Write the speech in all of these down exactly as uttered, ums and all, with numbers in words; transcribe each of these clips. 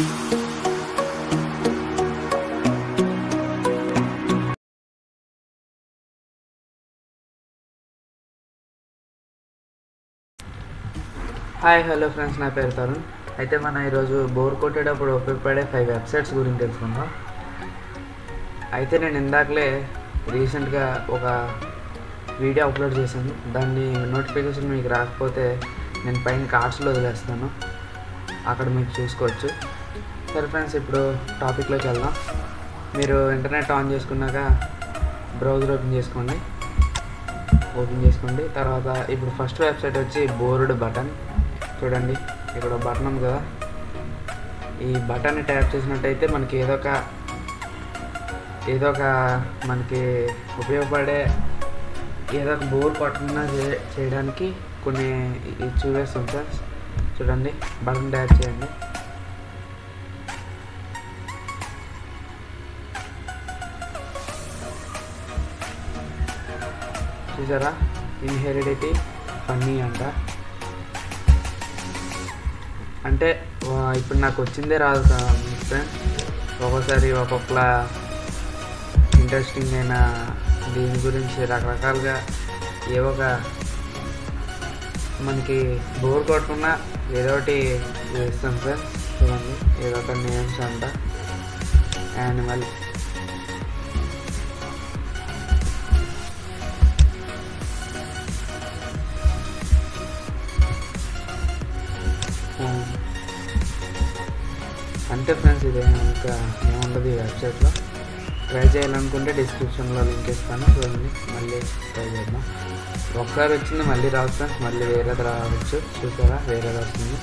Hi hello friends ना पेर तरुण अच्छे मैं बोर कोटेटప్పుడు ఉపయోగపడే फाइव वेबसाइट्स గురించి తెలుసుకుందాం। అయితే నేను ఇందాకలే రీసెంట్ గా ఒక వీడియో అప్లోడ్ చేశాను, దాని నోటిఫికేషన్ మీకు రాకపోతే నేను పైన కార్డ్స్ లో వదిలేస్తాను, అక్కడ మీరు చూసుకోవచ్చు। సరే ఫ్రెండ్స్ ఇప్పుడు టాపిక్ లోకి వెళ్దాం। మీరు ఇంటర్నెట్ ఆన్ చేసుకున్నాక బ్రౌజర్ ఓపెన్ చేసుకోండి ఓపెన్ చేసుకోండి తర్వాత ఇప్పుడు ఫస్ట్ వెబ్సైట్ వచ్చి బోర్డ్ బటన్। చూడండి ఇక్కడ బటన్ ఉంది కదా, ఈ బటన్ని ట్యాప్ చేసినట్టయితే మనకి ఏదో ఒక ఏదో ఒక మనకి ఉపయోగపడే ఏదో ఒక బోర్ కొట్టకుండా చేయడానికి కొన్ని చూపిస్తాం సార్। చూడండి బటన్ ట్యాప్ చేయండి, చూసారా ఇన్హెరిడిటీ ఫన్నీ అంట। అంటే ఇప్పుడు నాకు వచ్చిందే రాదు ఫ్రెండ్స్, ఒక్కోసారి ఒక్కొక్కలా ఇంట్రెస్టింగ్ అయిన దీని గురించి రకరకాలుగా ఏవో ఒక మనకి బోర్ కొట్టకుండా ఏదో ఒకటి వేస్తాం ఫ్రెండ్స్। చూడండి ఏదో ఒక నేమ్స్ అంట, యానిమల్ అంతే ఫ్రెండ్స్। ఇదే ఇంకా ఏముండదు ఈ వెబ్సైట్లో। ట్రై చేయాలనుకుంటే డిస్క్రిప్షన్లో లింక్ ఇస్తాను, చూడండి మళ్ళీ ట్రై చేద్దాం। ఒకసారి వచ్చింది మళ్ళీ రాదు ఫ్రెండ్స్, మళ్ళీ వేరేది రావచ్చు। చూసారా వేరేది వస్తుంది,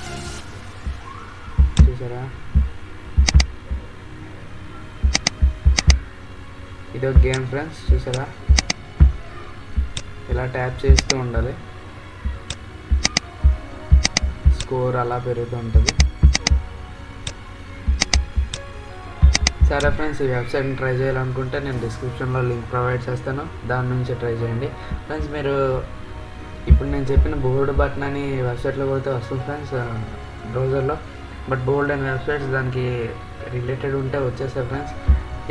చూసారా ఇది ఒక గేమ్ ఫ్రెండ్స్, చూసారా ఇలా ట్యాప్ చేస్తూ ఉండాలి, స్కోర్ అలా పెరుగుతూ ఉంటుంది। సరే ఫ్రెండ్స్ ఈ వెబ్సైట్ని ట్రై చేయాలనుకుంటే నేను డిస్క్రిప్షన్లో లింక్ ప్రొవైడ్ చేస్తాను, దాని నుంచి ట్రై చేయండి ఫ్రెండ్స్। మీరు ఇప్పుడు నేను చెప్పిన బోర్డ్ బటన్ అని వెబ్సైట్లో పోతే వస్తుంది ఫ్రెండ్స్ బ్రౌజర్లో, బట్ బోర్డ్ అండ్ వెబ్సైట్స్ దానికి రిలేటెడ్ ఉంటే వచ్చేస్తాయి ఫ్రెండ్స్।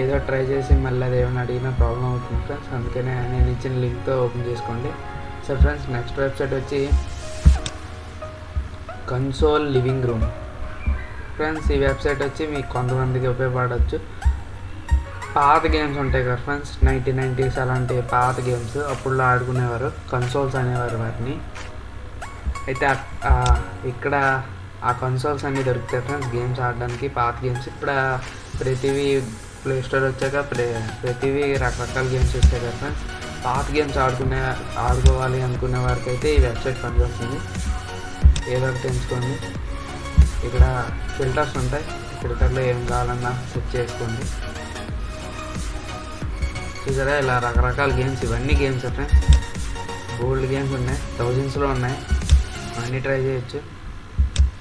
ఏదో ట్రై చేసి మళ్ళీ అది ఏమైనా అడిగినా ప్రాబ్లం అవుతుంది ఫ్రెండ్స్, అందుకనే నేను ఇచ్చిన లింక్తో ఓపెన్ చేసుకోండి సార్ ఫ్రెండ్స్। నెక్స్ట్ వెబ్సైట్ వచ్చి కన్సోల్ లివింగ్ రూమ్ ఫ్రెండ్స్। ఈ వెబ్సైట్ వచ్చి మీకు కొంతమందికి ఉపయోగపడవచ్చు। పాత గేమ్స్ ఉంటాయి కదా ఫ్రెండ్స్, నైన్టీన్ నైంటీస్ అలాంటి పాత గేమ్స్ అప్పుడులో ఆడుకునేవారు, కన్సోల్స్ అనేవారు వాటిని। అయితే ఇక్కడ ఆ కన్సోల్స్ అన్నీ దొరుకుతాయి ఫ్రెండ్స్ గేమ్స్ ఆడడానికి, పాత గేమ్స్। ఇప్పుడు ప్రతివి ప్లే స్టోర్ వచ్చాక ప్రే ప్రతివి రకరకాల గేమ్స్ వచ్చాయి కదా ఫ్రెండ్స్, పాత గేమ్స్ ఆడుకునే ఆడుకోవాలి అనుకునే వారికి అయితే ఈ వెబ్సైట్ పనిచేస్తుంది। ఏదో ఒకటి ఎంచుకోండి, ఇక్కడ ఫిల్టర్స్ ఉంటాయి, ఫిల్టర్లో ఏం కావాలన్నా సెట్ చేసుకోండి। చూసారా ఇలా రకరకాల గేమ్స్, ఇవన్నీ గేమ్స్ ఫ్రెండ్స్, బోల్డ్ గేమ్స్ ఉన్నాయి, థౌజండ్స్లో ఉన్నాయి, అన్నీ ట్రై చేయొచ్చు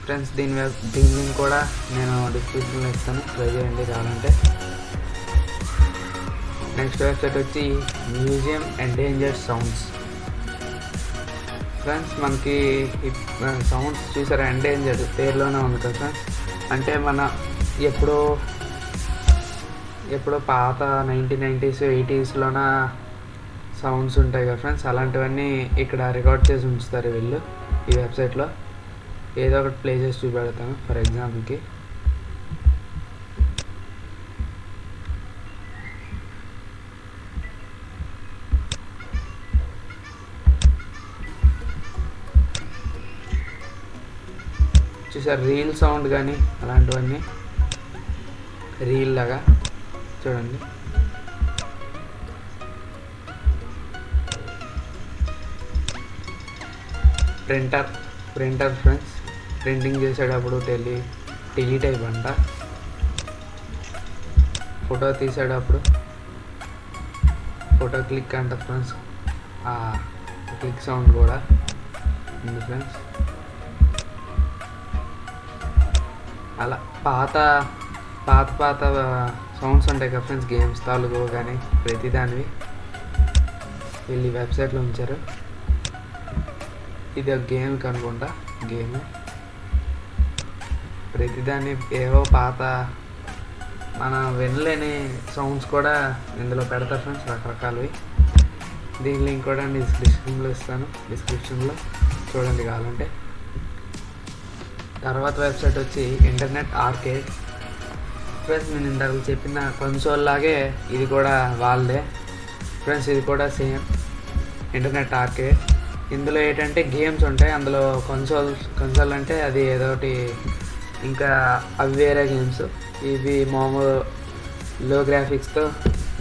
ఫ్రెండ్స్। దీని వెబ్ దీని లింక్ కూడా నేను డిస్క్రిప్షన్లో ఇస్తాను, ట్రై చేయండి కావాలంటే। నెక్స్ట్ వెబ్సైట్ వచ్చి మ్యూజియం ఎండేంజర్డ్ సౌండ్స్ ఫ్రెండ్స్। మనకి సౌండ్స్ చూసారా ఎండేంజర్డ్ పేరులోనే ఉంది కదా ఫ్రెండ్స్, అంటే మన ఎప్పుడో ఎప్పుడో పాత నైన్టీన్ నైంటీస్ ఎయిటీస్లోన సౌండ్స్ ఉంటాయి కదా ఫ్రెండ్స్, అలాంటివన్నీ ఇక్కడ రికార్డ్ చేసి ఉంచుతారు వీళ్ళు ఈ వెబ్సైట్లో। ఏదో ఒకటి ప్లే చేసి చూపెడతాను ఫర్ ఎగ్జాంపుల్కి, చూసారు రీల్ సౌండ్ కానీ అలాంటివన్నీ రీల్ లాగా చూడండి। ప్రింటర్ ప్రింటర్ ఫ్రెండ్స్, ప్రింటింగ్ చేసేటప్పుడు టెలి టెలి టైప్ అంట, ఫోటో తీసేటప్పుడు ఫోటో క్లిక్ అంట ఫ్రెండ్స్, క్లిక్ సౌండ్ కూడా ఉంది ఫ్రెండ్స్। అలా పాత పాత పాత సౌండ్స్ ఉంటాయి కదా ఫ్రెండ్స్ గేమ్స్ తాలూకు కానీ ప్రతి దానివి వీళ్ళు వెబ్సైట్లో ఉంచారు। ఇది ఒక గేమ్ కనుక్కుంటా, గేమ్ ప్రతిదాన్ని ఏవో పాత మనం వినలేని సౌండ్స్ కూడా ఇందులో పెడతారు ఫ్రెండ్స్, రకరకాలవి. దీని లింక్ కూడా నేను డిస్క్రిప్షన్లో ఇస్తాను, డిస్క్రిప్షన్లో చూడండి కావాలంటే. తర్వాత వెబ్సైట్ వచ్చి ఇంటర్నెట్ ఆర్కేడ్ ఫ్రెండ్స్. నేను ఇంతకు చెప్పిన కన్సోల్ లాగే ఇది కూడా వాళ్ళదే ఫ్రెండ్స్, ఇది కూడా సేమ్ ఇంటర్నెట్ ఆర్కేడ్. ఇందులో ఏంటంటే గేమ్స్ ఉంటాయి, అందులో కన్సోల్ కన్సోల్ అంటే అది ఏదో ఒకటి, ఇంకా అవి వేరే గేమ్స్, ఇవి మామూలు లో గ్రాఫిక్స్తో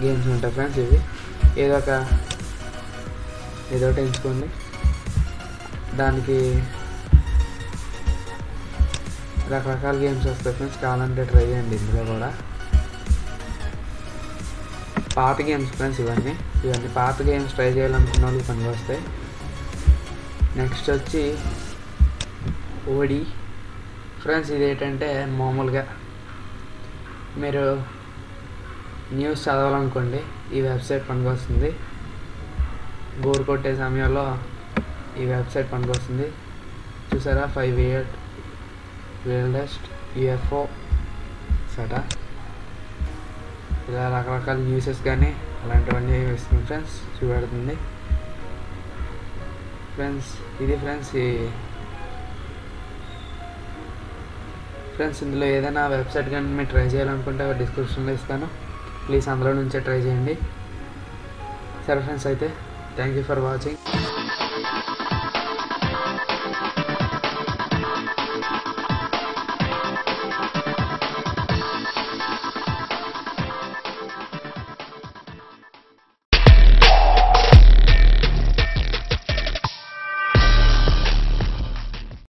గేమ్స్ ఉంటాయి ఫ్రెండ్స్. ఇవి ఏదో ఒక ఏదో ఒకటి ఎంచుకోండి, దానికి రకరకాల గేమ్స్ వస్తాయి ఫ్రెండ్స్, కావాలంటే ట్రై చేయండి. ఇందులో కూడా పాత గేమ్స్ ఫ్రెండ్స్, ఇవన్నీ ఇవన్నీ పాత గేమ్స్ ట్రై చేయాలనుకున్న వాళ్ళు పనికి వస్తాయి. నెక్స్ట్ వచ్చి ఓడి ఫ్రెండ్స్. ఇది ఏంటంటే మామూలుగా మీరు న్యూస్ చదవాలనుకోండి ఈ వెబ్సైట్ పనికొస్తుంది, బోర్ కొట్టే సమయంలో ఈ వెబ్సైట్ పనికొస్తుంది. చూసారా, ఫైవ్ ఎయిట్ వేల్డెస్ట్ యుఎఫ్ఓ సటా ఇలా రకరకాల న్యూసెస్ కానీ అలాంటివన్నీ వేస్తుంది ఫ్రెండ్స్, చూపెడుతుంది ఫ్రెండ్స్. ఇది ఫ్రెండ్స్ ఈ ఫ్రెండ్స్ ఇందులో ఏదైనా వెబ్సైట్ కానీ మీరు ట్రై చేయాలనుకుంటే డిస్క్రిప్షన్లో ఇస్తాను, ప్లీజ్ అందులో నుంచే ట్రై చేయండి. సరే ఫ్రెండ్స్, అయితే థ్యాంక్ యూ ఫర్ వాచింగ్.